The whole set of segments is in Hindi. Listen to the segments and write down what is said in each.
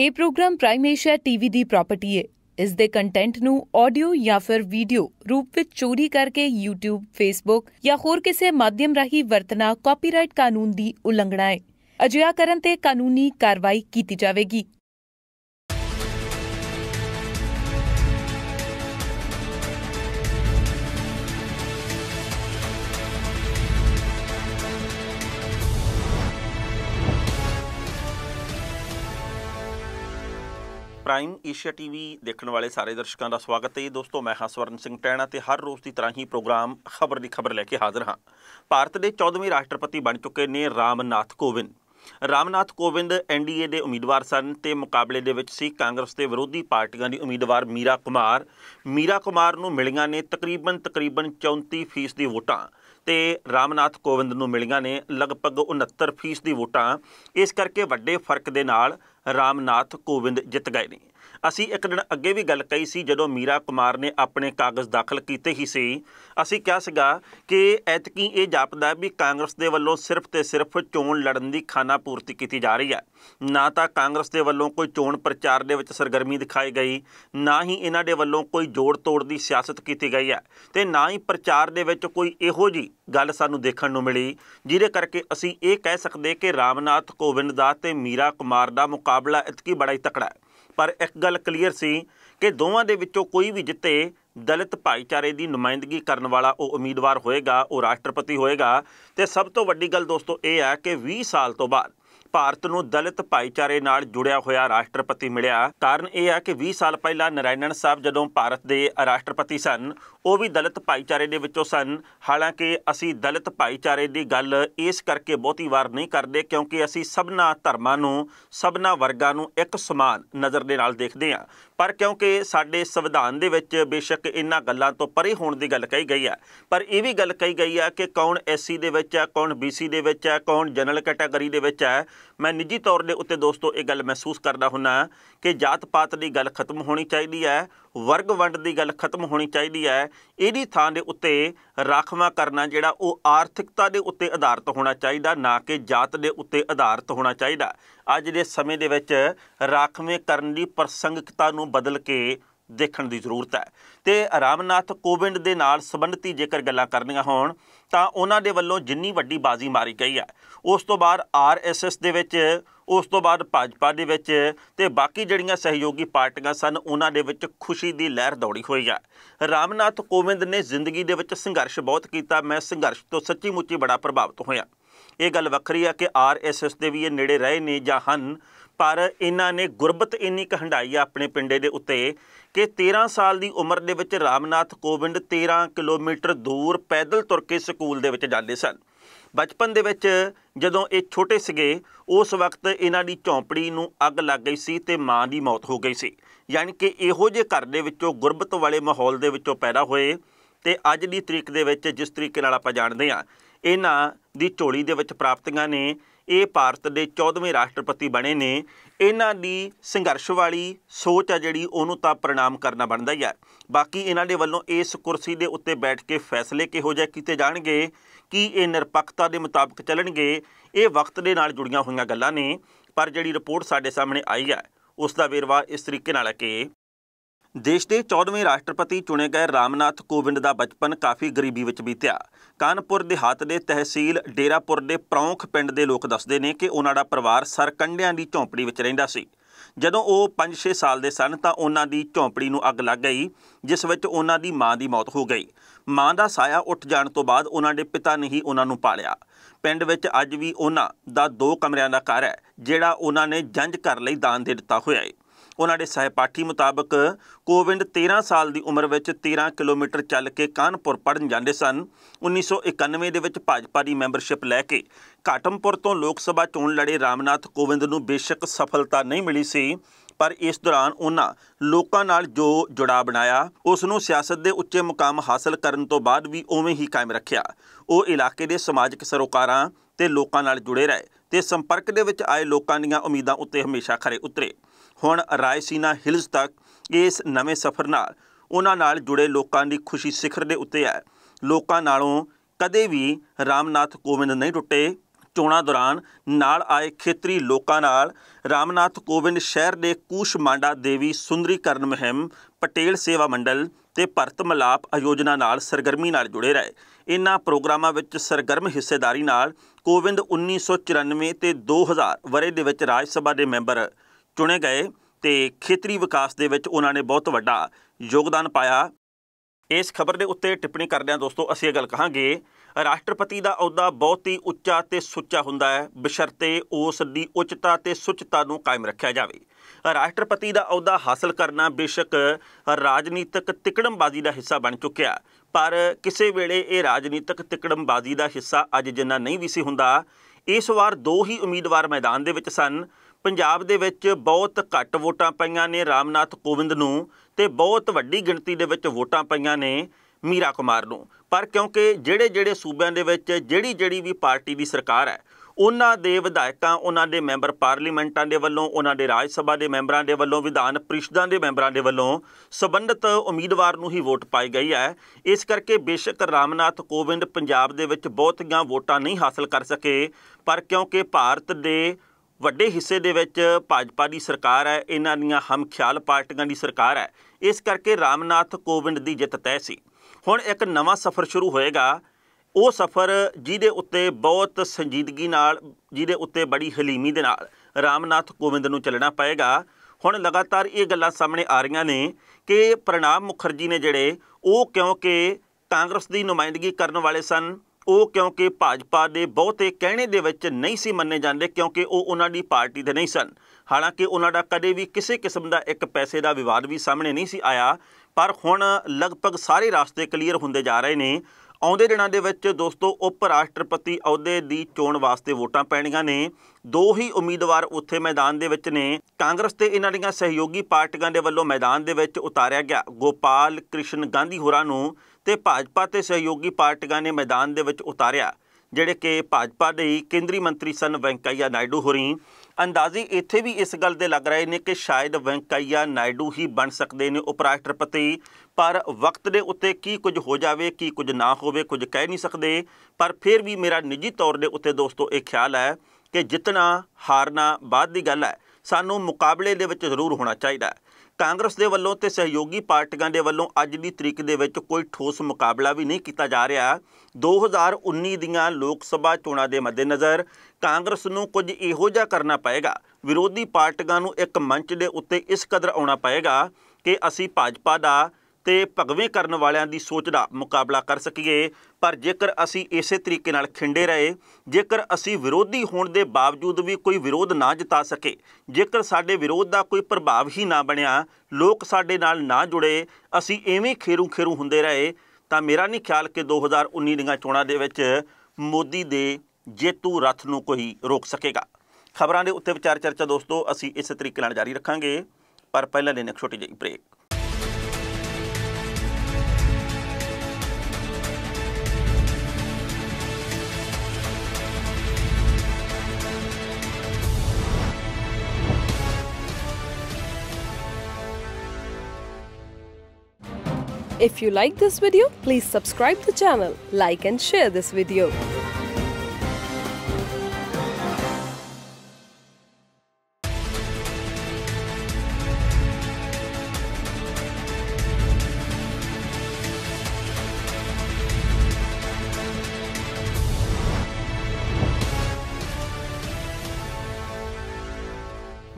ਇਹ ਪ੍ਰੋਗਰਾਮ ਪ੍ਰਾਈਮ ਏਸ਼ੀਆ ਟੀਵੀ ਦੀ ਪ੍ਰਾਪਰਟੀ ਹੈ। ਇਸ ਦੇ ਕੰਟੈਂਟ ਨੂੰ ਆਡੀਓ ਜਾਂ ਫਿਰ ਵੀਡੀਓ ਰੂਪ ਵਿੱਚ ਚੋਰੀ ਕਰਕੇ YouTube, Facebook ਜਾਂ ਹੋਰ ਕਿਸੇ ਮਾਧਿਅਮ ਰਾਹੀਂ ਵਰਤਣਾ ਕਾਪੀਰਾਈਟ ਕਾਨੂੰਨ ਦੀ ਉਲੰਘਣਾ ਹੈ। ਅਜਿਹਾ ਕਰਨ ਤੇ ਕਾਨੂੰਨੀ ਕਾਰਵਾਈ ਕੀਤੀ ਜਾਵੇਗੀ। प्राइम एशिया टीवी देखने वाले सारे दर्शकों का स्वागत है। दोस्तों, मैं हाँ स्वरण सिंह टैणा ते हर रोज़ की तरह ही प्रोग्राम खबर की खबर लैके हाज़र हाँ। भारत के 14वें राष्ट्रपति बन चुके ने रामनाथ कोविंद। रामनाथ कोविंद NDA के उम्मीदवार सन ते मुकाबले दे विच सी कांग्रेस के विरोधी पार्टियां की उम्मीदवार मीरा कुमार नूं मिलियां ने तकरीबन 34% वोटां ते रामनाथ कोविंद नूं मिलियां ने लगभग 69% वोटां। इस करके वड्डे फर्क दे नाल रामनाथ कोविंद जित गए ने। असी एक दिन अगे भी गल कही सी, जदों मीरा कुमार ने अपने कागज़ दाखल किए ही सी, असी क्या सीगा कि ऐतकी ये जापदा भी कांग्रेस के वलों सिर्फ तो सिर्फ चोण लड़न की खानापूर्ति की जा रही है। ना तो कांग्रेस के वलों कोई चोण प्रचार दे विच सरगर्मी दिखाई गई, ना ही इन्हां दे वलों कोई जोड़ तोड़ की सियासत की गई है, तो ना ही प्रचार दे विच कोई इहो जी गल सानूं देखण नूं मिली, जिहदे करके असी ये कह सकते कि रामनाथ कोविंद दा ते मीरा कुमार दा मुकाबला ऐतकी बड़ा ही तकड़ा है। पर एक गल क्लीयर सी कि दोवां दे विच्चों कोई भी जिते दलित भाईचारे की नुमाइंदगी करने वाला वो उम्मीदवार होएगा, वो राष्ट्रपति होएगा। तो सब तो वड्डी गल दोस्तों ये है कि 20 साल तो बाद भारत नूं दलित भाईचारे नाल जुड़िया होया राष्ट्रपति मिलिया। कारण यह है कि 20 साल पहला नारायण साहब जदों भारत के राष्ट्रपति सन, वो भी दलित भाईचारे दे विचों सन। हालांकि असी दलित भाईचारे की गल इस करके बहुती वार नहीं करते क्योंकि असी सबना धर्मां नूं, सबना वर्गां नूं एक समान नज़र दे नाल देखदे हां। पर क्योंकि साडे संविधान दे विच बेशक इन्हां गल्लां तों परे होण दी गल कही गई है, पर यह भी गल कही गई है कि कौन SC दे विच है, कौन BC दे विच है, कौन जनरल कैटेगरी दे विच है। मैं निजी तौर के उत्ते दोस्तों ये गल महसूस करता हुन्ना कि जात पात की गल खत्म होनी चाहिए है, वर्ग वंड की गल खत्म होनी चाहिए है। इहदी थां दे उत्ते राखवा करना जिहड़ा वो आर्थिकता के उत्ते आधारित होना चाहिए, ना कि जात के उत्ते आधारित होना चाहिए। अज दे समय दे विच राखवें करन दी प्रसंगिकता नूं बदल के देखण दी जरूरत है। तो रामनाथ कोविंद दे नाल संबंधित जेकर गल्लां करनियां होण तां उन्हां दे वल्लों जिन्नी वड्डी बाजी मारी गई है, उस तो बाद RSS दे विच, उस तो बाद भाजपा दे विच ते बाकी जिहड़ियां सहयोगी पार्टियां सन उन्हां दे विच खुशी दी लहर दौड़ी हुई है। रामनाथ कोविंद ने जिंदगी दे विच संघर्ष बहुत कीता। मैं संघर्ष तो सच्ची मुच्ची बड़ा प्रभावित होया। ये गल वक्री है कि RSS दे भी ये नेड़े रहे ने जां हन, पर इन्हां ने गुरबत इन्नी कहंडाई है अपने पिंडे दे उत्ते कि 13 साल की उम्र दे विच रामनाथ कोविंद 13 किलोमीटर दूर पैदल तुर के स्कूल दे विच जाते सन। बचपन दे विच जदों ये छोटे सगे उस वक्त इन्हां दी झोंपड़ी नूं अग लग गई सी ते माँ की मौत हो गई सी। यानी कि इहो जे घर दे विचों गुरबत वाले माहौल दे विचों पैदा होए ते अज दी तरीक दे विच जिस तरीके नाल आपां जाणदे हां, इन्हां दी झोली दे विच प्राप्तियां ने। ये भारत के 14वें राष्ट्रपति बने ने। इन्हां दी संघर्ष वाली सोच है जिहड़ी उहनूं तां प्रणाम करना बनदा ही है। बाकी इन्हां दे वल्लों इस कुर्सी दे उत्ते बैठ के फैसले किहो जिहे कीते जाणगे, कि ये निरपक्षता दे मुताबिक चलणगे, ये वक्त दे नाल जुड़ियां होईयां गल्लां ने। पर जिहड़ी रिपोर्ट साडे सामने आई है उसका वेरवा इस तरीके नाल है कि देश के 14वें राष्ट्रपति चुने गए रामनाथ कोविंद का बचपन काफ़ी गरीबी में बीत्या। कानपुर देहात के तहसील डेरापुर के परौंख पिंड के लोग दसदे ने कि उन्हां परिवार सरकंडियां की झोंपड़ी में रहिंदा सी। जदों वो 5-6 साल दे सन तां उन्हां दी झोंपड़ी नूं अग लग गई, जिस विच उन्हां दी माँ की मौत हो गई। माँ का साया उठ जाण तो बाद उन्हां दे पिता ने ही उन्हां नूं पालिया। पिंड विच अज भी उन्हां दा 2 कमरियां दा घर है जिहड़ा उन्हां ने जंज घर लई दान दे दित्ता होया है। उन्हां दे सहपाठी मुताबक कोविंद 13 साल की उम्र में 13 किलोमीटर चल के कानपुर पढ़न जाते सन। 1991 दे विच भाजपा की मैंबरशिप लैके घाटमपुर तो लोक सभा चोण लड़े रामनाथ कोविंद नूं बेशक सफलता नहीं मिली सी, पर इस दौरान उन्होंने लोगों नाल जो जुड़ाव बनाया उसनों सियासत के उच्चे मुकाम हासिल करने तो बाद भी उवें ही कायम रखिया। वो इलाके के समाजिक सरोकारां ते लोकां नाल जुड़े रहे ते संपर्क दे विच आए लोकां दीयां उम्मीदां उत्ते हमेशा खरे उतरे। हुण रायसीना हिल्स तक इस नवें सफर नाल उन्हां नाल जुड़े लोकां दी खुशी शिखर दे उत्ते है। लोकां नालों कदे भी रामनाथ कोविंद नहीं टुटे। ਚੋਣਾਂ ਦੌਰਾਨ ਨਾਲ ਆਏ ਖੇਤਰੀ ਲੋਕਾਂ ਨਾਲ ਰਾਮਨਾਥ ਕੋਵਿੰਦ ਸ਼ਹਿਰ ਦੇ ਕੂਸ਼ ਮਾਂਡਾ ਦੇਵੀ ਸੁੰਦਰੀਕਰਨ ਮੁਹਿੰਮ, ਪਟੇਲ ਸੇਵਾ ਮੰਡਲ ਤੇ ਭਰਤ ਮਿਲਾਪ ਆਯੋਜਨਾ ਨਾਲ ਸਰਗਰਮੀ ਨਾਲ ਜੁੜੇ ਰਹੇ। ਇਨ੍ਹਾਂ ਪ੍ਰੋਗਰਾਮਾਂ ਵਿੱਚ ਸਰਗਰਮ ਹਿੱਸੇਦਾਰੀ ਨਾਲ ਕੋਵਿੰਦ 1994 ਤੇ 2000 ਵਰੇ ਦੇ ਵਿੱਚ ਰਾਜ ਸਭਾ ਦੇ ਮੈਂਬਰ ਚੁਣੇ ਗਏ ਤੇ ਖੇਤਰੀ ਵਿਕਾਸ ਦੇ ਵਿੱਚ ਉਹਨਾਂ ਨੇ ਬਹੁਤ ਵੱਡਾ ਯੋਗਦਾਨ ਪਾਇਆ। इस खबर के उत्ते टिप्पणी करदे दोस्तों असीं ये गल कहांगे, राष्ट्रपति का अहुदा बहुत ही उच्चा ते सुच्चा हुंदा है, बशर्ते उस दी उच्चता ते सुच्चता नूं कायम रखिया जावे। राष्ट्रपति का अहुदा हासिल करना बेशक राजनीतिक तिकड़मबाजी का हिस्सा बन चुकिया, पर किसी वेले ये राजनीतिक तिकड़मबाजी का हिस्सा अज जिन्ना नहीं भी सी हुंदा। इस वार दो ही उम्मीदवार मैदान दे विच सन। पंजाब दे विच बहुत घट वोटां पईआं ने रामनाथ कोविंद नूं ते बहुत वड्डी गिणती दे विच वोटां पईआं ने मीरा कुमार नूं, पर क्योंकि जिहड़े जिहड़े सूबिआं दे विच जिहड़ी जिहड़ी भी पार्टी दी सरकार है उन्हां दे विधायकां, उन्हां दे मैंबर पार्लीमेंटां दे वल्लों, उन्हां दे राज सभा दे मैंबरां दे वल्लों, विधान परिषदां दे मैंबरां दे वल्लों संबंधित उम्मीदवार नूं ही वोट पाई गई है। इस करके बेशक रामनाथ कोविंद पंजाब दे विच बहुतियां वोटां नहीं हासिल कर सके, पर क्योंकि भारत दे वड्डे हिस्से दे विच भाजपा की सरकार है, इन्हां दीयां हम ख्याल पार्टियां की सरकार है, इस करके रामनाथ कोविंद की जित तय सी। हुण एक नवां सफ़र शुरू होएगा, वो सफ़र जिहदे उत्ते बहुत संजीदगी नाल, जिहदे उत्ते बड़ी हलीमी दे नाल रामनाथ कोविंद नूं चलना पएगा। हुण लगातार ये गल्लां सामने आ रहियां ने कि प्रणाब मुखर्जी ने जिहड़े वो क्योंकि कांग्रेस की नुमाइंदगी करन वाले सन, वो क्योंकि भाजपा के बहुते कहने दे विच नहीं सी मन्ने जांदे, क्योंकि वो उन्हां दी पार्टी दे नहीं सन। हालांकि उन्हां दा कदे भी किसी किस्म का एक पैसे का विवाद भी सामने नहीं सी आया, पर हुण लगभग सारे रास्ते क्लीयर होंदे जा रहे ने। आउंदे दिनां दे विच दोस्तों उप राष्ट्रपति अहुदे दी चोण वास्ते वोटां पैणीआं ने। दो ही उम्मीदवार उत्थे मैदान दे विच ने। कांग्रेस ते इन्हां दीआं सहयोगी पार्टियां दे वल्लों मैदान दे विच उतारिया गया गोपाल कृष्ण गांधी होरां नूं ते भाजपा ते सहयोगी पार्टियां ने मैदान दे विच उतारिया जिहड़े कि भाजपा दे केंद्रीय मंत्री सन वेंकैया नायडू होरी। अंदाजे इत्थे भी इस गल दे लग रहे ने कि शायद वेंकैया नायडू ही बन सकते हैं उप राष्ट्रपति, पर वक्त दे उत्ते की कुछ हो जावे की कुछ ना होवे कुछ कह नहीं सकते। पर फिर भी मेरा निजी तौर दे उत्ते दोस्तों एक ख्याल है कि जितना हारना बाद दी गल है, सानू मुकाबले दे विच जरूर होना चाहिए। कांग्रेस के वलों तो सहयोगी पार्टियां के वलों अज की तरीक दे विच कोई ठोस मुकाबला भी नहीं किया जा रहा। 2019 दीआं लोक सभा चोणां के मद्देनज़र कांग्रेस नूं कुछ इहो जिहा करना पएगा, विरोधी पार्टियां नूं एक मंच के उत्ते इस कदर आउणा पएगा कि असीं भाजपा दा ते भगवें करन वालियां दी सोच दा मुकाबला कर सकीए। पर जेकर असी इस तरीके नाल खिंडे रहे, जेकर असी विरोधी होण दे बावजूद भी कोई विरोध ना जता सके, जेकर साडे विरोध दा कोई प्रभाव ही ना बनिया, लोक साडे नाल ना जुड़े, असी एवें खेरू खेरू हुंदे रहे, तां मेरा नहीं ख्याल कि 2019 दीआं चोणां दे विच मोदी दे जेतू रथ नूं कोई रोक सकेगा। खबरां दे उत्ते विचार चर्चा दोस्तों असी इस तरीके नाल जारी रखांगे, पर पहिलां लैने इक छोटी ਜਿਹੀ break. If you like this video, please subscribe the channel, like and share this video.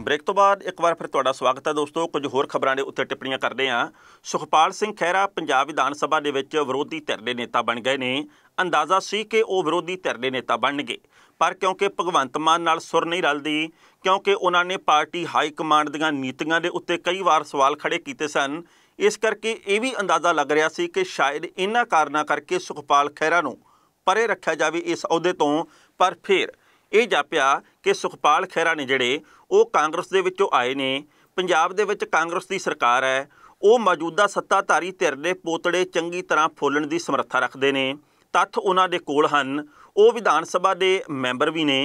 Break तो बाद एक बार फिर तुहाडा स्वागत है दोस्तों। कुछ होर खबरां दे उत्ते टिप्पणियां करदे आं। सुखपाल सिंह खैरा पंजाब विधान सभा दे विच विरोधी धिर दे नेता बन गए ने। अंदाजा सी कि वो विरोधी धिर दे नेता बनणगे, पर क्योंकि भगवंत मान नाल सुर नहीं रलदी, क्योंकि उन्हां ने पार्टी हाई कमांड दीआं नीतियां दे उत्ते कई वार सवाल खड़े कीते सन, इस करके ये भी अंदाज़ा लग रहा सी कि शायद इन्हां कारणा करके सुखपाल खैरा नूं परे रखिया जावे इस अहुदे तों। पर फिर ਇਹ ਜਾਪਿਆ कि सुखपाल खैरा ने ਜਿਹੜੇ ਉਹ ਕਾਂਗਰਸ ਦੇ ਵਿੱਚੋਂ आए ने। पंजाब ਦੇ ਵਿੱਚ ਕਾਂਗਰਸ ਦੀ सरकार है, ਉਹ ਮੌਜੂਦਾ ਸੱਤਾਧਾਰੀ ਧਿਰ ਦੇ ਪੋਤੜੇ ਚੰਗੀ ਤਰ੍ਹਾਂ ਫੋਲਣ ਦੀ ਸਮਰੱਥਾ ਰੱਖਦੇ ਨੇ। ਤੱਥ ਉਹਨਾਂ ਦੇ ਕੋਲ ਹਨ, ਉਹ ਵਿਧਾਨ ਸਭਾ ਦੇ ਮੈਂਬਰ ਵੀ ਨੇ,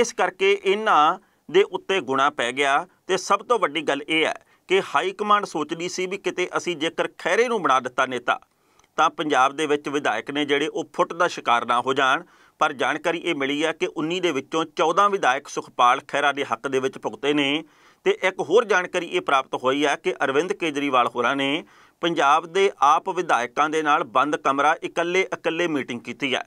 ਇਸ ਕਰਕੇ ਇਹਨਾਂ ਦੇ ਉੱਤੇ ਗੁਣਾ ਪੈ ਗਿਆ। ਤੇ ਸਭ ਤੋਂ ਵੱਡੀ ਗੱਲ ਇਹ ਹੈ ਕਿ ਹਾਈ ਕਮਾਂਡ ਸੋਚਦੀ ਸੀ ਵੀ ਕਿਤੇ ਅਸੀਂ ਜੇਕਰ ਖੈਰੇ ਨੂੰ ਬਣਾ ਦਿੱਤਾ ਨੇਤਾ ਤਾਂ ਪੰਜਾਬ ਦੇ ਵਿੱਚ ਵਿਧਾਇਕ ਨੇ ਜਿਹੜੇ ਉਹ ਫੁੱਟ ਦਾ ਸ਼ਿਕਾਰ ਨਾ ਹੋ ਜਾਣ। पर जानकारी ये मिली है कि 19 ਦੇ ਵਿੱਚੋਂ 14 ਵਿਧਾਇਕ ਸੁਖਪਾਲ ਖਹਿਰਾ ਦੇ ਹੱਕ ਦੇ ਵਿੱਚ ਭੁਗਤੇ ਨੇ ਤੇ ਇੱਕ ਹੋਰ ਜਾਣਕਾਰੀ ਇਹ ਪ੍ਰਾਪਤ ਹੋਈ ਹੈ ਕਿ ਅਰਵਿੰਦ ਕੇਜਰੀਵਾਲ ਹੋਰਾਂ ਨੇ पंजाब के आप विधायकों के नाल बंद कमरा इकल्ले इकल्ले मीटिंग की है।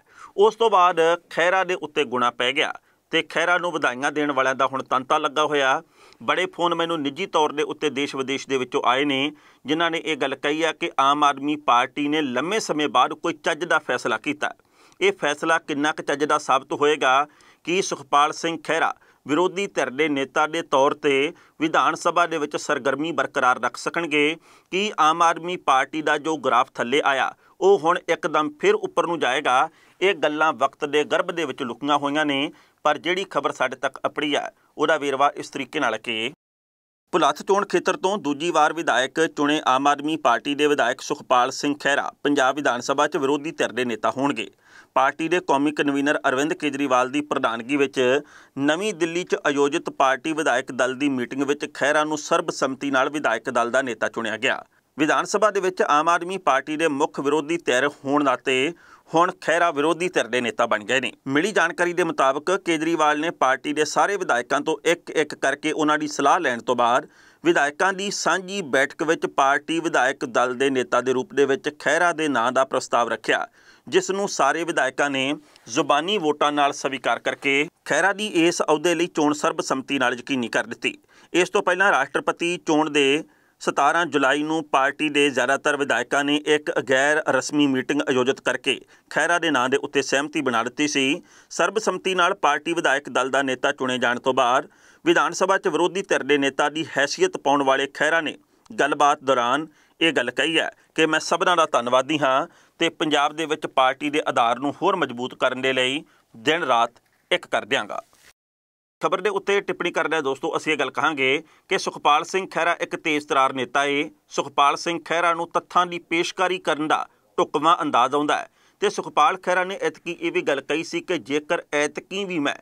उस तो बाद खैरा के उत्ते गुणा पै गया तो खैरा नूं वधाइयां देण वालियां दा हुण तंता लगा होया। बड़े फोन मैनूं निजी तौर के उत्ते देश विदेश दे विचों आए ने जिन्हां ने यह गल कही है कि आम आदमी पार्टी ने लंबे समय बाद कोई चज दा फैसला कीता। ये फैसला कितना क चज दा साबित होएगा कि सुखपाल सिंह खैरा विरोधी धिर के नेता के तौर पर विधान सभा दे विच सरगर्मी बरकरार रख सकणगे कि आम आदमी पार्टी का जो ग्राफ थले आया वो हुण एकदम फिर उपर नूं जाएगा। ये गल्लां वक्त के गर्भ दे विच लुकियां होईयां ने पर जिहड़ी खबर साडे तक अपड़ी है उहदा वेरवा इस तरीके नाल कि भुलੱਥ चोण खेतर तो दूजी वार विधायक चुने आम आदमी पार्टी के विधायक सुखपाल सिंह खैरा पंजाब विधान सभा च विरोधी धिर के नेता होणगे। पार्टी के कौमी कन्वीनर अरविंद केजरीवाल की प्रधानगी में नवी दिल्ली च आयोजित पार्टी विधायक दल की मीटिंग में खैरा नूं सर्बसम्मति नाल विधायक दल का नेता चुनिया गया। विधान सभा दे विच आम आदमी पार्टी के मुख्य विरोधी धिर होण नाते हुण खैरा विरोधी धिर के नेता बन गए ने। मिली जानकारी के मुताबक केजरीवाल ने पार्टी के सारे विधायकों तो एक एक करके उन्हां दी सलाह लैण तो बाद विधायकों की सांझी बैठक में पार्टी विधायक दल के नेता के रूप में खैरा के नां का प्रस्ताव रखा जिसनूं सारे विधायकों ने जुबानी वोटां नाल स्वीकार करके खैरा दी इस अहुदे लई चोण सर्बसम्मति नाल यकीनी कर दित्ती। इस तो पहलां राष्ट्रपति चोण दे 17 जुलाई नूं पार्टी के ज़्यादातर विधायकों ने एक गैर रस्मी मीटिंग आयोजित करके खैरा के नां दे उत्ते सहमति बना दित्ती सी। सर्बसम्मति नाल पार्टी विधायक दल का नेता चुने जाण तो बाद विधान सभा च विरोधी धिर दे नेता की हैसियत पाउण वाले खैरा ने गलबात दौरान ये गल कही है कि मैं सबना का धन्नवादी हाँ तो पंजाब दे विच पार्टी के आधार नूं होर मजबूत करने दे लई दिन रात एक कर दियांगा। खबर के उत्ते टिप्पणी कर रहे दोस्तों असीं ये गल कहांगे कि सुखपाल सिंह खैरा एक तेज़ तरार नेता है। सुखपाल सिंह खैरा नूं तथ्यां दी पेशकारी करन दा टुकवा अंदाज आउंदा है तो सुखपाल खैरा ने ऐतकी ये भी गल कही सी कि जेकर ऐतकी भी मैं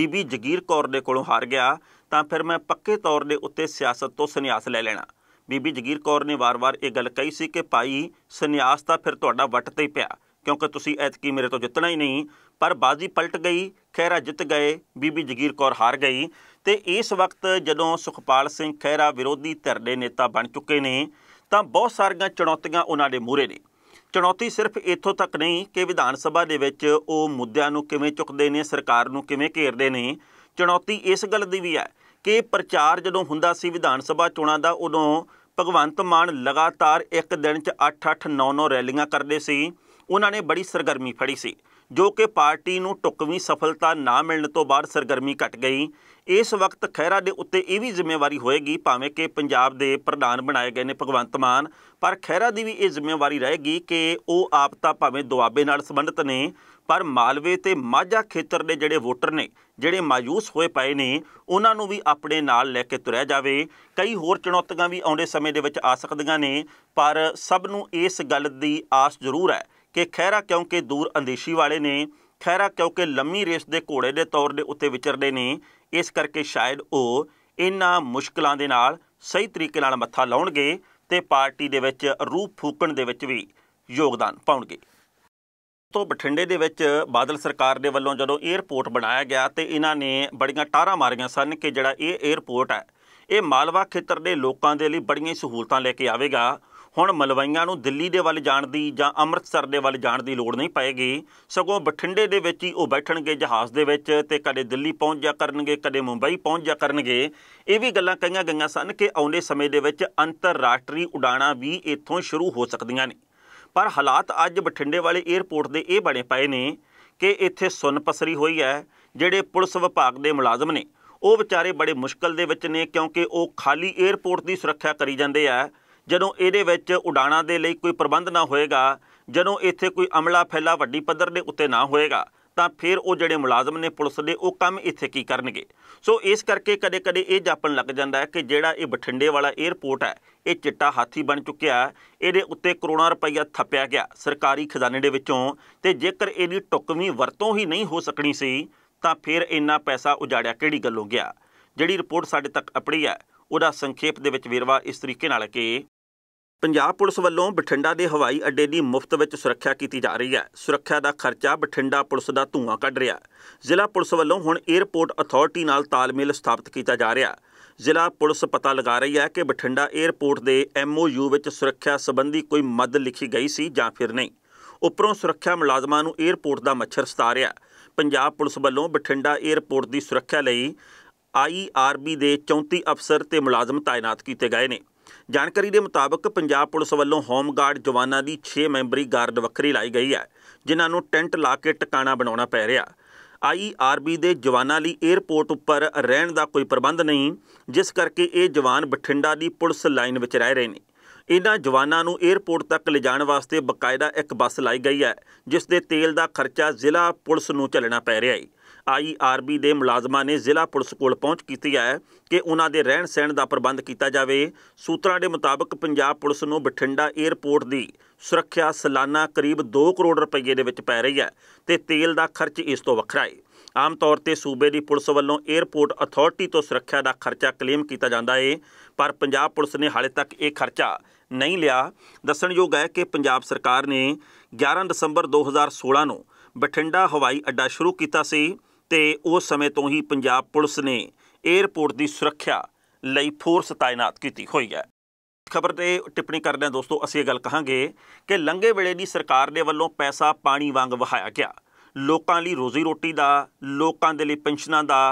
बीबी जगीर कौर दे कोलों हार गया तो फिर मैं पक्के तौर दे उत्ते सियासत तो संन्यास ले लैणा। बीबी जगीर कौर ने वार वार ये गल कही सी कि भाई संन्यास तां फिर तुहाडा वट ते पिया क्योंकि तुसीं ऐतकी मेरे तो जितना ही नहीं। पर बाजी पलट गई, खैरा जित गए, बीबी जगीर कौर हार गई। तो इस वक्त जदों सुखपाल सिंह खैरा विरोधी धिर दे नेता बन चुके ने तां बहुत सारियां चुनौतियां उन्हां दे मूहरे ने। चुनौती सिर्फ इत्थों तक नहीं कि विधान सभा दे विच ओ मुद्दिआं नूं किवें चुकदे ने, सरकार नूं किवें घेरदे ने। चुनौती इस गल दी भी है कि प्रचार जदों हुंदा सी विधान सभा चोणां दा उदों भगवंत मान लगातार एक दिन 8-8, 9-9 रैलियां करदे सी। उन्होंने बड़ी सरगर्मी फड़ी सी जो कि पार्टी नूं टुकवी सफलता ना मिलने तो बाद सरगर्मी घट गई। इस वक्त खैरा दे उत्ते ये भी जिम्मेवारी होएगी भावें कि पंजाब दे प्रधान बनाए गए ने भगवंत मान, पर खैरा दी भी ये जिम्मेवारी रहेगी कि वो आप तां भावें दुआबे नाल संबंधित ने पर मालवे ते माझा खेतर दे जिहड़े वोटर ने जिहड़े मायूस होए पए ने उन्हां नूं भी अपने नाल लैके तुरिया जावे। कई होर चुनौतियां भी आउंदे समय दे विच आ सकदियां ने पर सब नूं इस गल दी आस जरूर है कि खैरा क्योंकि दूर अंदेशी वाले ने, खैरा क्योंकि लम्मी रेस के घोड़े के तौर के उत्ते विचरदे ने, इस करके शायद वो इन्हां मुश्किलों के नाल सही तरीके नाल मत्था लाउणगे ते पार्टी दे विच रूह फूकण दे विच भी योगदान पाउणगे। तो बठिंडे दे विच बादल सरकार दे वल्लों जदों एयरपोर्ट बनाया गया तो इन्हां ने बड़ियां टारा मारियां सन कि जिहड़ा ये एयरपोर्ट है ये मालवा खेतर के लोगों के लिए बड़ियां सहूलतां लेके आवेगा। हुण मलवाइयां नूं दिल्ली दे वल जाण दी जां अमृतसर दे वल जाण दी लोड़ नहीं पैगी, सगों बठिंडे दे विच ही उह बैठणगे जहाज़ दे विच ते कदे दिल्ली पहुंच जा करनगे, कदे मुंबई पहुंच जा करनगे। इह वी गल्लां कहीआं गईआं सन कि आउंदे समें दे विच अंतरराष्ट्री उड़ाणां भी इत्थों शुरू हो सकदियां ने। पर हालात अज बठिंडे वाले एयरपोर्ट के ये बने पे ने कि इत्थे सुन पसरी हुई है। जिहड़े पुलिस विभाग के मुलाजम ने वो बेचारे बड़े मुश्किल दे विच ने क्योंकि वो खाली एयरपोर्ट की सुरक्षा करी जाते हैं। जदों इहदे विच उड़ाणा दे लई कोई प्रबंध ना होएगा, जदों इत्थे कोई अमला फैला वड्डी पद्धर दे उत्ते ना होएगा तां फिर वो जिहड़े मुलाजम ने पुलिस दे वो काम इत्थे की करनगे। सो इस करके कदे कदे ये जापन लग जाता है कि जिहड़ा ये बठिंडे वाला एयरपोर्ट है ये चिट्टा हाथी बन चुकिया। ये उत्ते करोड़ों रुपया थप्पिया गया सरकारी खजाने दे विचों ते जेकर इहदी टुकवी वरतों ही नहीं हो सकनी सी तां फिर इन्ना पैसा उजाड़िया किहड़ी गल्लों गया। जिहड़ी रिपोर्ट साडे तक अपड़ी है उहदा संखेप दे विच वेरवा इस तरीके नाल कि पंजाब पुलिस वालों बठिंडा के हवाई अड्डे की मुफ्त में सुरक्षा की जा रही है। सुरक्षा का खर्चा बठिंडा पुलिस का धुआं कढ़ रहा। जिला पुलिस वालों हुण एयरपोर्ट अथॉरिटी नाल तालमेल स्थापित किया जा रहा। जिला पुलिस पता लगा रही है कि बठिंडा एयरपोर्ट के MOU में सुरक्षा संबंधी कोई मद लिखी गई सी जां फिर नहीं। उपरों सुरक्षा मुलाजमान नूं एयरपोर्ट का मच्छर सता रहा। पंजाब पुलिस वालों बठिंडा एयरपोर्ट की सुरक्षा लई IRB के 34 अफसर ते मुलाजम तैनात किए गए हैं। जानकारी के मुताबक पंजाब पुलिस वालों होमगार्ड जवानों की 6 मैंबरी गार्ड वक्री लाई गई है, जिन्होंने टेंट ला के टिकाणा बनाना पै रहा। IRB के जवानों लिए एयरपोर्ट उपर रहने का कोई प्रबंध नहीं, जिस करके ये जवान बठिंडा की पुलिस लाइन में रह रहे हैं। इन्हां जवानों नूं एयरपोर्ट तक ले जाने वास्ते बकायदा एक बस लाई गई है, जिस दे तेल का खर्चा जिला पुलिस नूं चलना पै रहा है। IRB के मुलाजमान ने जिला पुलिस कोल पहुँच की है कि उन्हां दे रहन सहन का प्रबंध किया जाए। सूत्रां के मुताबक पंजाब पुलिस नूं बठिंडा एयरपोर्ट की सुरक्षा सालाना करीब 2 करोड़ रुपये दे विच पै रही है ते तेल का खर्च इस तो वखरा है। आम तौर पर सूबे की पुलिस वालों एयरपोर्ट अथॉरिटी तो सुरक्षा का खर्चा क्लेम किया जाता है, पर पंजाब पुलिस ने हाले तक ये खर्चा नहीं लिया। दस्सणयोग है कि पंजाब सरकार ने 11 दसंबर 2016 को बठिंडा हवाई अड्डा शुरू किया सी ते उस समय तो ही पंजाब पुलिस ने एयरपोर्ट की सुरक्षा लई फोर्स तैनात की हुई है। खबर ते टिप्पणी करदे हां दोस्तों, असीं गल कहांगे कि लंघे वेले दी सरकार दे वल्लों पैसा पानी वांग वहाया गया। लोकां लई रोजी रोटी दा, लोकां दे लई पेंशनां दा,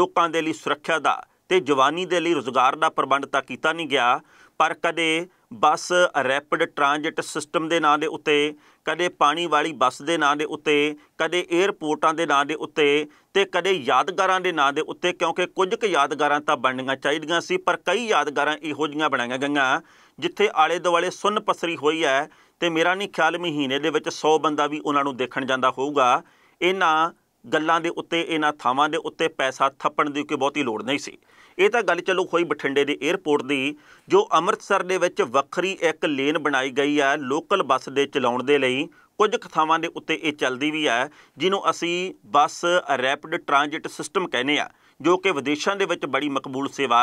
लोकां दे लई सुरक्षा दा ते जवानी दे लई रोजगार दा प्रबंध तां कीता नहीं गया, पर कदे बस रैपिड ट्रांजिट सिस्टम दे नां दे उत्ते, कदे पानी वाली बस दे नां दे उत्ते, कदे एयरपोर्टां दे नां दे उत्ते ते कदे यादगारां दे नां दे उत्ते, क्योंकि कुछ क यादगारां तां बननियां चाहीदियां सी, पर कई यादगारां इहो जिहियां बनाईयां गईयां जिथे आले दुआले सुन्न पसरी होई है ते मेरा नहीं ख्याल महीने दे विच 100 बंदा भी उन्हां नूं देखण जांदा होऊगा। इन्हां गल्लां दे उत्ते, इन्हां थावां दे उत्ते पैसा थप्पण दी कोई बहुती लोड़ नहीं सी। ये तो गल चलो हुई बठिंडे के एयरपोर्ट की, जो अमृतसर के वक्री एक लेन बनाई गई है लोकल बस के चलाने के लिए। कुछ थावां दे उत्ते ये चलती भी है, जिन्हों असी बस रैपिड ट्रांजिट सिस्टम कहने, जो कि विदेशों के बड़ी मकबूल सेवा।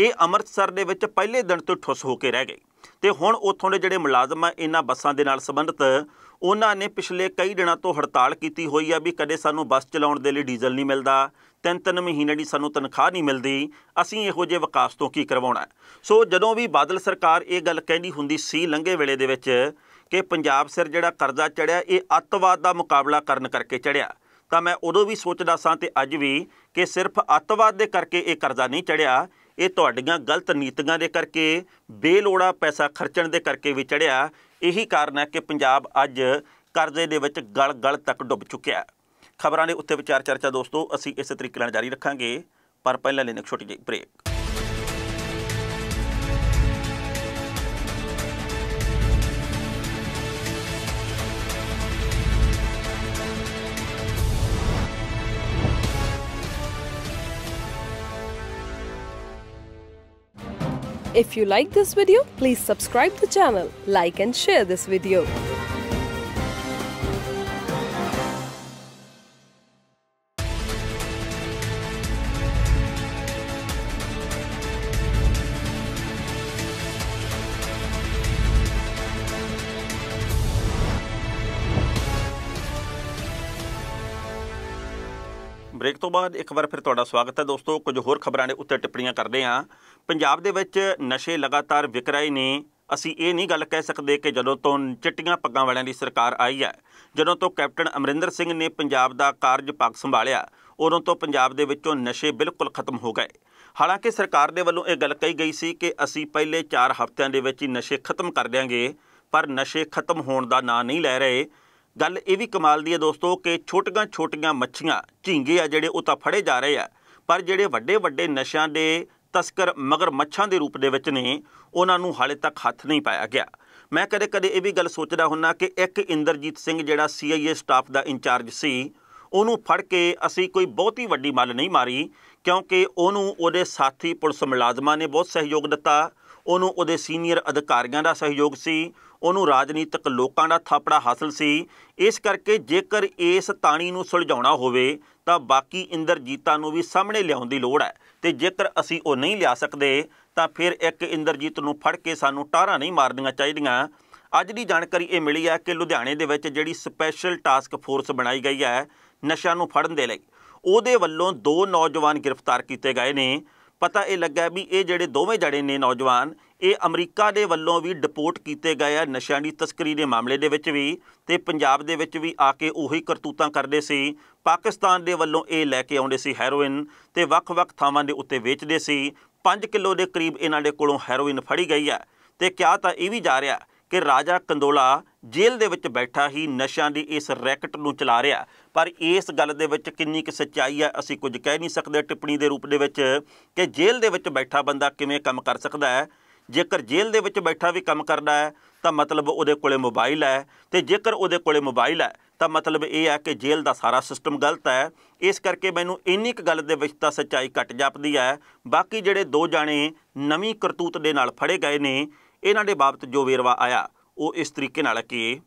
ये अमृतसर के पहले दिन तो ठुस होकर रह गई तो हुण उत्थों के जिहड़े मुलाजम है इन्हां बसां दे नाल संबंधित उन्होंने पिछले कई दिनों तो हड़ताल की हुई है भी कदे सानू बस चलाने के लिए डीजल नहीं मिलता, 3-3 महीने की सानू तनख्वाह नहीं मिलती, असी इहो जिहे विकास तो की करवाउणा। सो जदों भी बादल सरकार ये गल कहदी हुंदी सी लंघे वेले दे विच कि पंजाब सिर जिहड़ा कर्जा चढ़िया ये अतवाद का मुकाबला करन करके चढ़िया, तो मैं उदों भी सोचदा सां ते अज भी कि सिर्फ अतवाद दे करके ये कर्जा नहीं चढ़िया, ये तुहाडियां गलत नीतियां दे करके बेलोड़ा पैसा खर्चण दे करके भी चढ़िया। यही कारण है कि पंजाब अज करजे दे विच गल गल तक डुब चुकिया। खबरां दे उत्ते विचार चर्चा दोस्तों असीं इस तरीके नाल जारी रखांगे, पर पहलां लैणे छोटी जी break. If you like this video, please subscribe the channel, like and share this video. Break तो बाद एक बार फिर तुहाडा स्वागत है दोस्तों। कुछ होर खबरां दे उत्ते टिप्पणियां करदे हां। पंजाब दे विच नशे लगातार विक रहे ने। असी ये नहीं गल कह सकते कि जदों तो चिट्टियां पग्गां वालियां दी सरकार आई है, जदों तो कैप्टन अमरिंदर सिंह ने पंजाब दा कार्यभाग संभालिया उदों तो पंजाब दे विचों नशे बिल्कुल खत्म हो गए। हालांकि सरकार दे वल्लों ये गल कही गई सी कि असी पहले 4 हफ्तियां दे विच ही नशे खत्म कर देंगे, पर नशे खत्म होण दा नां नहीं लै रहे। गल ये भी कमाल दी है दोस्तों कि छोटियां छोटियां मच्छियां झींगे आ जिहड़े उह तां फड़े जा रहे हैं, पर जिहड़े वड्डे वड्डे नशियां दे तस्कर मगर मच्छां दे रूप दे विच ने उहनां नूं हाले तक हत्थ नहीं पाया गया। मैं कदे कदे ये भी गल सोचदा हुन्ना कि एक इंद्रजीत सिंह जिहड़ा CIA स्टाफ का इंचार्ज सी उहनूं फड़ के असीं कोई बहुती वड्डी मल नहीं मारी, क्योंकि उहनूं उहदे साथी पुलिस मुलाजमां ने बहुत सहयोग दिता। ਉਹਨੂੰ ਉਹਦੇ ਸੀਨੀਅਰ ਅਧਿਕਾਰੀਆਂ ਦਾ ਸਹਿਯੋਗ ਸੀ, ਉਹਨੂੰ ਰਾਜਨੀਤਿਕ ਲੋਕਾਂ ਦਾ ਥਾਪੜਾ ਹਾਸਲ ਸੀ। ਇਸ ਕਰਕੇ ਜੇਕਰ ਇਸ ਤਾਣੀ ਨੂੰ ਸੁਲਝਾਉਣਾ ਹੋਵੇ ਤਾਂ ਬਾਕੀ ਇੰਦਰਜੀਤਾਂ ਨੂੰ ਵੀ ਸਾਹਮਣੇ ਲਿਆਉਣ ਦੀ ਲੋੜ ਹੈ ਅਤੇ ਜੇਕਰ ਅਸੀਂ ਉਹ ਨਹੀਂ ਲਿਆ ਸਕਦੇ ਤਾਂ ਫਿਰ ਇੱਕ ਇੰਦਰਜੀਤ ਨੂੰ ਫੜ ਕੇ ਸਾਨੂੰ ਟਾਰਾਂ ਨਹੀਂ ਮਾਰਨੀਆਂ ਚਾਹੀਦੀਆਂ। ਅੱਜ ਦੀ ਜਾਣਕਾਰੀ ਇਹ ਮਿਲੀ ਹੈ ਕਿ ਲੁਧਿਆਣੇ ਦੇ ਵਿੱਚ ਜਿਹੜੀ ਸਪੈਸ਼ਲ ਟਾਸਕ ਫੋਰਸ ਬਣਾਈ ਗਈ ਹੈ ਨਸ਼ਿਆਂ ਨੂੰ ਫੜਨ ਦੇ ਲਈ, ਉਹਦੇ ਵੱਲੋਂ 2 ਨੌਜਵਾਨ ਗ੍ਰਿਫਤਾਰ ਕੀਤੇ ਗਏ ਨੇ। ਪਤਾ ਇਹ ਲੱਗਾ ਵੀ ਇਹ ਜਿਹੜੇ ਦੋਵੇਂ ਜਣੇ ਨੇ ਨੌਜਵਾਨ, ਇਹ ਅਮਰੀਕਾ ਦੇ ਵੱਲੋਂ ਵੀ ਡਿਪੋਰਟ ਕੀਤੇ ਗਏ ਆ ਨਸ਼ਿਆਂ ਦੀ ਤਸਕਰੀ ਦੇ ਮਾਮਲੇ ਦੇ ਵਿੱਚ ਵੀ, ਤੇ ਪੰਜਾਬ ਦੇ ਵਿੱਚ ਵੀ ਆ ਕੇ ਉਹੀ ਕਰਤੂਤਾਂ ਕਰਦੇ ਸੀ। ਪਾਕਿਸਤਾਨ ਦੇ ਵੱਲੋਂ ਇਹ ਲੈ ਕੇ ਆਉਂਦੇ ਸੀ ਹੈਰੋਇਨ ਤੇ ਵੱਖ-ਵੱਖ ਥਾਵਾਂ ਦੇ ਉੱਤੇ ਵੇਚਦੇ ਸੀ। 5 ਕਿਲੋ ਦੇ ਕਰੀਬ ਇਹਨਾਂ ਦੇ ਕੋਲੋਂ ਹੈਰੋਇਨ ਫੜੀ ਗਈ ਆ ਤੇ ਕਿਹਾ ਤਾਂ ਇਹ ਵੀ ਜਾ ਰਿਹਾ ਕਿ ਰਾਜਾ ਕੰਦੋਲਾ ਜੇਲ੍ਹ ਦੇ ਵਿੱਚ ਬੈਠਾ ਹੀ ਨਸ਼ਿਆਂ ਦੀ ਇਸ ਰੈਕਟ ਨੂੰ ਚਲਾ ਰਿਹਾ। ਪਰ ਇਸ ਗੱਲ ਦੇ ਵਿੱਚ ਕਿੰਨੀ ਕੁ ਸੱਚਾਈ ਹੈ ਅਸੀਂ ਕੁਝ ਕਹਿ ਨਹੀਂ ਸਕਦੇ ਟਿੱਪਣੀ ਦੇ ਰੂਪ ਦੇ ਵਿੱਚ ਕਿ ਜੇਲ੍ਹ ਦੇ ਵਿੱਚ ਬੈਠਾ ਬੰਦਾ ਕਿਵੇਂ ਕੰਮ ਕਰ ਸਕਦਾ ਹੈ। ਜੇਕਰ ਜੇਲ੍ਹ ਦੇ ਵਿੱਚ ਬੈਠਾ ਵੀ ਕੰਮ ਕਰਦਾ ਹੈ ਤਾਂ ਮਤਲਬ ਉਹਦੇ ਕੋਲੇ ਮੋਬਾਈਲ ਹੈ, ਤੇ ਜੇਕਰ ਉਹਦੇ ਕੋਲੇ ਮੋਬਾਈਲ ਹੈ ਤਾਂ ਮਤਲਬ ਇਹ ਹੈ ਕਿ ਜੇਲ੍ਹ ਦਾ ਸਾਰਾ ਸਿਸਟਮ ਗਲਤ ਹੈ। ਇਸ ਕਰਕੇ ਮੈਨੂੰ ਇੰਨੀ ਕੁ ਗੱਲ ਦੇ ਵਿੱਚ ਤਾਂ ਸੱਚਾਈ ਘੱਟ ਜਾਪਦੀ ਹੈ। ਬਾਕੀ ਜਿਹੜੇ 2 ਜਾਣੇ ਨਵੀਂ ਕਰਤੂਤ ਦੇ ਨਾਲ ਫੜੇ ਗਏ ਨੇ, ਇਹਨਾਂ ਦੇ ਬਾਬਤ ਜੋ ਵੇਰਵਾ ਆਇਆ ਉਹ ਇਸ ਤਰੀਕੇ ਨਾਲ ਕਿ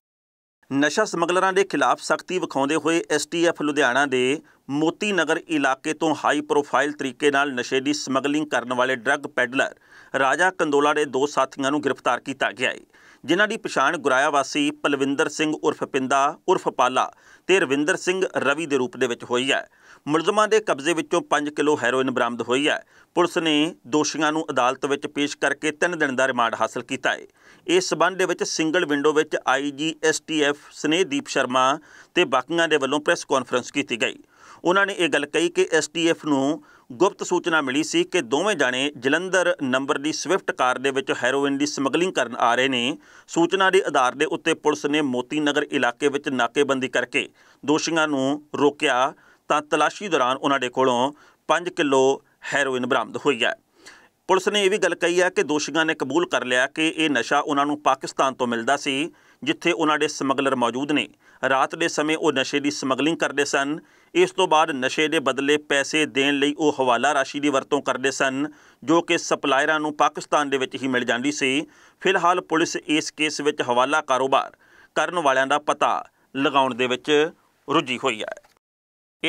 ਨਸ਼ਾ ਸਮਗਲਰਾਂ ਦੇ ਖਿਲਾਫ ਸਖਤੀ ਵਿਖਾਉਂਦੇ ਹੋਏ STF ਲੁਧਿਆਣਾ ਦੇ ਮੋਤੀ ਨਗਰ ਇਲਾਕੇ ਤੋਂ ਹਾਈ ਪ੍ਰੋਫਾਈਲ ਤਰੀਕੇ ਨਾਲ ਨਸ਼ੇ ਦੀ ਸਮਗਲਿੰਗ ਕਰਨ ਵਾਲੇ ਡਰੱਗ ਪੈਡਲਰ ਰਾਜਾ ਕੰਦੋਲਾ ਦੇ 2 ਸਾਥੀਆਂ ਨੂੰ ਗ੍ਰਿਫਤਾਰ ਕੀਤਾ ਗਿਆ ਹੈ, ਜਿਨ੍ਹਾਂ ਦੀ ਪਛਾਣ ਗੁਰਾਇਆ ਵਾਸੀ ਪਲਵਿੰਦਰ ਸਿੰਘ ਉਰਫ ਪਿੰਦਾ ਉਰਫ ਪਾਲਾ ਤੇ ਰਵਿੰਦਰ ਸਿੰਘ ਰਵੀ ਦੇ ਰੂਪ ਦੇ ਵਿੱਚ ਹੋਈ ਹੈ। ਮੁਲਜ਼ਮਾਂ ਦੇ ਕਬਜ਼ੇ ਵਿੱਚੋਂ 5 ਕਿਲੋ ਹੈਰੋਇਨ ਬਰਾਮਦ ਹੋਈ ਹੈ। ਪੁਲਿਸ ਨੇ ਦੋਸ਼ੀਆਂ ਨੂੰ ਅਦਾਲਤ ਵਿੱਚ ਪੇਸ਼ ਕਰਕੇ 3 ਦਿਨ ਦਾ ਰਿਮਾਂਡ ਹਾਸਲ ਕੀਤਾ ਹੈ। ਇਸ ਸਬੰਧ ਦੇ ਵਿੱਚ ਸਿੰਗਲ ਵਿੰਡੋ ਵਿੱਚ IGSTF ਸਨੇਹਦੀਪ ਸ਼ਰਮਾ ਤੇ ਬਾਕੀਆਂ ਦੇ ਵੱਲੋਂ ਪ੍ਰੈਸ ਕਾਨਫਰੰਸ ਕੀਤੀ ਗਈ। ਉਹਨਾਂ ਨੇ ਇਹ ਗੱਲ ਕਹੀ ਕਿ STF ਨੂੰ ਗੁਪਤ ਸੂਚਨਾ ਮਿਲੀ ਸੀ ਕਿ ਦੋਵੇਂ ਜਾਣੇ ਜਲੰਧਰ ਨੰਬਰ ਦੀ ਸਵਿਫਟ ਕਾਰ ਦੇ ਵਿੱਚ ਹੈਰੋਇਨ ਦੀ ਸਮਗਲਿੰਗ ਕਰਨ ਆ ਰਹੇ ਨੇ। ਸੂਚਨਾ ਦੇ ਆਧਾਰ ਦੇ ਉੱਤੇ ਪੁਲਿਸ ਨੇ ਮੋਤੀ ਨਗਰ ਇਲਾਕੇ ਵਿੱਚ ਨਾਕੇਬੰਦੀ ਕਰਕੇ ਦੋਸ਼ੀਆਂ ਨੂੰ ਰੋਕਿਆ ਤਾਂ ਤਲਾਸ਼ੀ ਦੌਰਾਨ ਉਹਨਾਂ ਦੇ ਕੋਲੋਂ 5 ਕਿਲੋ ਹੈਰੋਇਨ ਬਰਾਮਦ ਹੋਈ ਹੈ। ਪੁਲਿਸ ਨੇ ਇਹ ਵੀ ਗੱਲ ਕਹੀ ਹੈ ਕਿ ਦੋਸ਼ੀਆਂ ਨੇ ਕਬੂਲ ਕਰ ਲਿਆ ਕਿ ਇਹ ਨਸ਼ਾ ਉਹਨਾਂ ਨੂੰ ਪਾਕਿਸਤਾਨ ਤੋਂ ਮਿਲਦਾ ਸੀ, ਜਿੱਥੇ ਉਹਨਾਂ ਦੇ ਸਮਗਲਰ ਮੌਜੂਦ ਨੇ। ਰਾਤ ਦੇ ਸਮੇਂ ਉਹ ਨਸ਼ੇ ਦੀ ਸਮਗਲਿੰਗ ਕਰਦੇ ਸਨ। ਇਸ ਤੋਂ ਬਾਅਦ ਨਸ਼ੇ ਦੇ ਬਦਲੇ ਪੈਸੇ ਦੇਣ ਲਈ ਉਹ ਹਵਾਲਾ ਰਾਸ਼ੀ ਦੀ ਵਰਤੋਂ ਕਰਦੇ ਸਨ, ਜੋ ਕਿ ਸਪਲਾਇਰਾਂ ਨੂੰ ਪਾਕਿਸਤਾਨ ਦੇ ਵਿੱਚ ਹੀ ਮਿਲ ਜਾਂਦੀ ਸੀ। ਫਿਲਹਾਲ ਪੁਲਿਸ ਇਸ ਕੇਸ ਵਿੱਚ ਹਵਾਲਾ ਕਾਰੋਬਾਰ ਕਰਨ ਵਾਲਿਆਂ ਦਾ ਪਤਾ ਲਗਾਉਣ ਦੇ ਵਿੱਚ ਰੁੱਝੀ ਹੋਈ ਹੈ।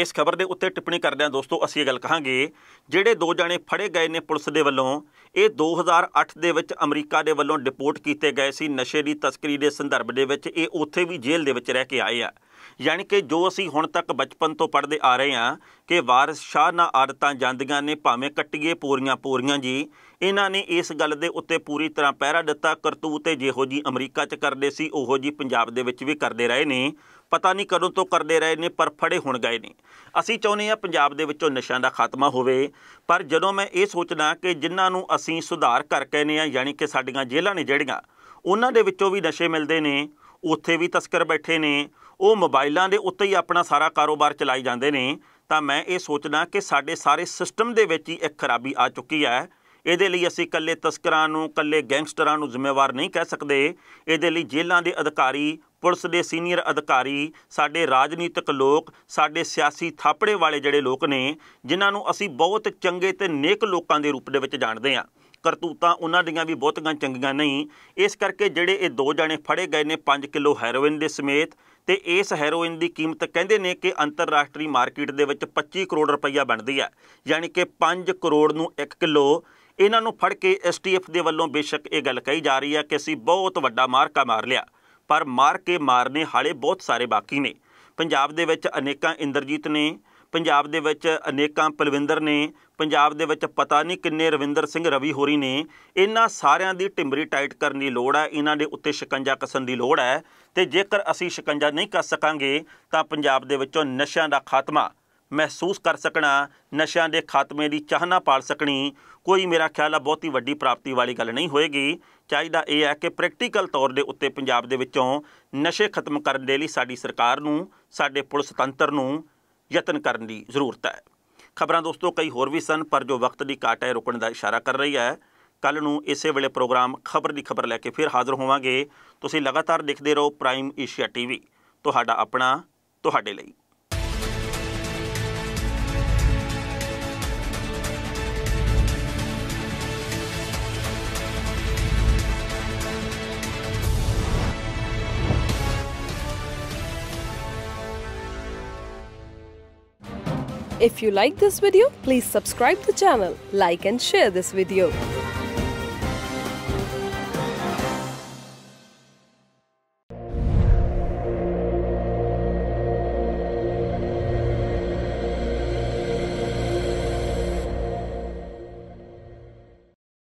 ਇਸ ਖਬਰ ਦੇ ਉੱਤੇ ਟਿੱਪਣੀ ਕਰਦਿਆਂ ਦੋਸਤੋ ਅਸੀਂ ਇਹ ਗੱਲ ਕਹਾਂਗੇ, ਜਿਹੜੇ 2 ਜਾਣੇ ਫੜੇ ਗਏ ਨੇ ਪੁਲਿਸ ਦੇ ਵੱਲੋਂ, ਇਹ 2008 ਦੇ ਵਿੱਚ ਅਮਰੀਕਾ ਦੇ ਵੱਲੋਂ ਡਿਪੋਰਟ ਕੀਤੇ ਗਏ ਸੀ ਨਸ਼ੇ ਦੀ ਤਸਕਰੀ ਦੇ ਸੰਦਰਭ ਦੇ ਵਿੱਚ। ਇਹ ਉੱਥੇ ਵੀ ਜੇਲ੍ਹ ਦੇ ਵਿੱਚ ਰਹਿ ਕੇ ਆਏ ਆ। ਯਾਨੀ ਕਿ ਜੋ ਅਸੀਂ ਹੁਣ ਤੱਕ ਬਚਪਨ ਤੋਂ ਪੜ੍ਹਦੇ ਆ ਰਹੇ ਹਾਂ ਕਿ ਵਾਰਿਸ ਸ਼ਾਹ ਨਾਲ ਆਦਤਾਂ ਜਾਂਦੀਆਂ ਨੇ ਭਾਵੇਂ ਕੱਟੀਏ ਪੂਰੀਆਂ ਪੂਰੀਆਂ ਜੀ, ਇਹਨਾਂ ਨੇ ਇਸ ਗੱਲ ਦੇ ਉੱਤੇ ਪੂਰੀ ਤਰ੍ਹਾਂ ਪਹਿਰਾ ਦਿੱਤਾ। ਕਰਤੂਤ ਜਿਹੋ ਜੀ ਅਮਰੀਕਾ 'ਚ ਕਰਦੇ ਸੀ ਉਹੋ ਜੀ ਪੰਜਾਬ ਦੇ ਵਿੱਚ ਵੀ ਕਰਦੇ ਰਹੇ ਨੇ। ਪਤਾ ਨਹੀਂ ਕਦੋਂ ਤੋਂ ਕਰਦੇ ਰਹੇ ਨੇ ਪਰ ਫੜੇ ਹੁਣ ਗਏ ਨੇ। ਅਸੀਂ ਚਾਹੁੰਦੇ ਹਾਂ ਪੰਜਾਬ ਦੇ ਵਿੱਚੋਂ ਨਸ਼ਿਆਂ ਦਾ ਖਾਤਮਾ ਹੋਵੇ, ਪਰ ਜਦੋਂ ਮੈਂ ਇਹ ਸੋਚਦਾ ਕਿ ਜਿਨ੍ਹਾਂ ਨੂੰ ਅਸੀਂ ਸੁਧਾਰ ਕਰ ਕਹਿੰਦੇ ਹਾਂ, ਯਾਨੀ ਕਿ ਸਾਡੀਆਂ ਜੇਲ੍ਹਾਂ ਨੇ ਜਿਹੜੀਆਂ, ਉਹਨਾਂ ਦੇ ਵਿੱਚੋਂ ਵੀ ਨਸ਼ੇ ਮਿਲਦੇ ਨੇ, ਉੱਥੇ ਵੀ ਤਸਕਰ ਬੈਠੇ ਨੇ, ਉਹ ਮੋਬਾਈਲਾਂ ਦੇ ਉੱਤੇ ਹੀ ਆਪਣਾ ਸਾਰਾ ਕਾਰੋਬਾਰ ਚਲਾਈ ਜਾਂਦੇ ਨੇ, ਤਾਂ ਮੈਂ ਇਹ ਸੋਚਦਾ ਕਿ ਸਾਡੇ ਸਾਰੇ ਸਿਸਟਮ ਦੇ ਵਿੱਚ ਹੀ ਇੱਕ ਖਰਾਬੀ ਆ ਚੁੱਕੀ ਹੈ। ਇਹਦੇ ਲਈ ਅਸੀਂ ਇਕੱਲੇ ਤਸਕਰਾਂ ਨੂੰ, ਇਕੱਲੇ ਗੈਂਗਸਟਰਾਂ ਨੂੰ ਜ਼ਿੰਮੇਵਾਰ ਨਹੀਂ ਕਹਿ ਸਕਦੇ। ਇਹਦੇ ਲਈ ਜੇਲ੍ਹਾਂ ਦੇ ਅਧਿਕਾਰੀ, ਪੁਲਿਸ ਦੇ ਸੀਨੀਅਰ ਅਧਿਕਾਰੀ, ਸਾਡੇ ਰਾਜਨੀਤਿਕ ਲੋਕ, ਸਾਡੇ ਸਿਆਸੀ ਥਾਪੜੇ ਵਾਲੇ ਜਿਹੜੇ ਲੋਕ ਨੇ, ਜਿਨ੍ਹਾਂ ਨੂੰ ਅਸੀਂ ਬਹੁਤ ਚੰਗੇ ਤੇ ਨੇਕ ਲੋਕਾਂ ਦੇ ਰੂਪ ਦੇ ਵਿੱਚ ਜਾਣਦੇ ਹਾਂ, ਕਰਤੂਤਾਂ ਉਹਨਾਂ ਦੀਆਂ ਵੀ ਬਹੁਤੀਆਂ ਚੰਗੀਆਂ ਨਹੀਂ। ਇਸ ਕਰਕੇ ਜਿਹੜੇ ਇਹ 2 ਜਾਣੇ ਫੜੇ ਗਏ ਨੇ 5 ਕਿਲੋ ਹੈਰੋਇਨ ਦੇ ਸਮੇਤ, ਤੇ ਇਸ ਹੈਰੋਇਨ ਦੀ ਕੀਮਤ ਕਹਿੰਦੇ ਨੇ ਕਿ ਅੰਤਰਰਾਸ਼ਟਰੀ ਮਾਰਕੀਟ ਦੇ ਵਿੱਚ 25 ਕਰੋੜ ਰੁਪਈਆ ਬਣਦੀ ਹੈ, ਯਾਨੀ ਕਿ 5 ਕਰੋੜ ਨੂੰ 1 ਕਿਲੋ। ਇਹਨਾਂ ਨੂੰ ਫੜ ਕੇ STF ਦੇ ਵੱਲੋਂ ਬੇਸ਼ੱਕ ਇਹ ਗੱਲ ਕਹੀ ਜਾ ਰਹੀ ਹੈ ਕਿ ਅਸੀਂ ਬਹੁਤ ਵੱਡਾ ਮਾਰਕਾ ਮਾਰ ਲਿਆ, ਪਰ ਮਾਰ ਕੇ ਮਾਰਨੇ ਹਾਲੇ ਬਹੁਤ ਸਾਰੇ ਬਾਕੀ ਨੇ। ਪੰਜਾਬ ਦੇ ਵਿੱਚ ਅਨੇਕਾਂ ਇੰਦਰਜੀਤ ਨੇ, ਪੰਜਾਬ ਦੇ ਵਿੱਚ ਅਨੇਕਾਂ ਪਲਵਿੰਦਰ ਨੇ, ਪੰਜਾਬ ਦੇ ਵਿੱਚ ਪਤਾ ਨਹੀਂ ਕਿੰਨੇ ਰਵਿੰਦਰ ਸਿੰਘ ਰਵੀ ਹੋਰੀ ਨੇ। ਇਹਨਾਂ ਸਾਰਿਆਂ ਦੀ ਟਿੰਬਰੀ ਟਾਈਟ ਕਰਨ ਦੀ ਲੋੜ ਹੈ, ਇਹਨਾਂ ਦੇ ਉੱਤੇ ਸ਼ਿਕੰਜਾ ਕੱਸਣ ਦੀ ਲੋੜ ਹੈ, ਤੇ ਜੇਕਰ ਅਸੀਂ ਸ਼ਿਕੰਜਾ ਨਹੀਂ ਕੱਸ ਸਕਾਂਗੇ ਤਾਂ ਪੰਜਾਬ ਦੇ ਵਿੱਚੋਂ ਨਸ਼ਿਆਂ ਦਾ ਖਾਤਮਾ ਮਹਿਸੂਸ ਕਰ ਸਕਣਾ, ਨਸ਼ਿਆਂ ਦੇ ਖਾਤਮੇ ਦੀ ਚਾਹਨਾ ਪਾਲ ਸਕਣੀ ਕੋਈ ਮੇਰਾ ਖਿਆਲ ਆ ਬਹੁਤੀ ਵੱਡੀ ਪ੍ਰਾਪਤੀ ਵਾਲੀ ਗੱਲ ਨਹੀਂ ਹੋਏਗੀ। ਚਾਹੀਦਾ ਇਹ ਹੈ ਕਿ ਪ੍ਰੈਕਟੀਕਲ ਤੌਰ ਦੇ ਉੱਤੇ ਪੰਜਾਬ ਦੇ ਵਿੱਚੋਂ ਨਸ਼ੇ ਖਤਮ ਕਰਨ ਦੇ ਲਈ ਸਾਡੀ ਸਰਕਾਰ ਨੂੰ, ਸਾਡੇ ਪੁਲਿਸ ਤੰਤਰ ਨੂੰ ਯਤਨ ਕਰਨ ਦੀ ਜ਼ਰੂਰਤ ਹੈ। ਖਬਰਾਂ ਦੋਸਤੋ ਕਈ ਹੋਰ ਵੀ ਸਨ, ਪਰ ਜੋ ਵਕਤ ਦੀ ਘਾਟ ਹੈ ਰੁਕਣ ਦਾ ਇਸ਼ਾਰਾ ਕਰ ਰਹੀ ਹੈ। ਕੱਲ੍ਹ ਨੂੰ ਇਸੇ ਵੇਲੇ ਪ੍ਰੋਗਰਾਮ ਖਬਰ ਦੀ ਖਬਰ ਲੈ ਕੇ ਫਿਰ ਹਾਜ਼ਰ ਹੋਵਾਂਗੇ। ਤੁਸੀਂ ਲਗਾਤਾਰ ਦੇਖਦੇ ਰਹੋ ਪ੍ਰਾਈਮ ਏਸ਼ੀਆ TV, ਤੁਹਾਡਾ ਆਪਣਾ, ਤੁਹਾਡੇ ਲਈ। If you like this video, please subscribe the channel, like and share this video.